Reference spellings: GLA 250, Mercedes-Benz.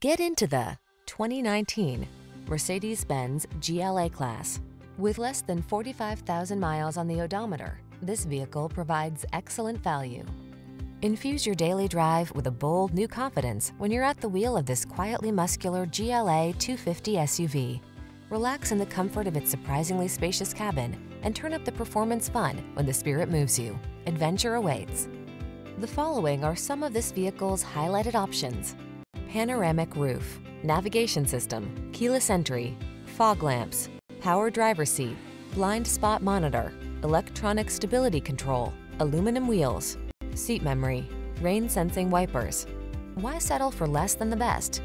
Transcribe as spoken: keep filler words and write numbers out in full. Get into the twenty nineteen Mercedes-Benz G L A class. With less than forty-five thousand miles on the odometer, this vehicle provides excellent value. Infuse your daily drive with a bold new confidence when you're at the wheel of this quietly muscular G L A two fifty S U V. Relax in the comfort of its surprisingly spacious cabin and turn up the performance fun when the spirit moves you. Adventure awaits. The following are some of this vehicle's highlighted options: panoramic roof, navigation system, keyless entry, fog lamps, power driver's seat, blind spot monitor, electronic stability control, aluminum wheels, seat memory, rain sensing wipers. Why settle for less than the best?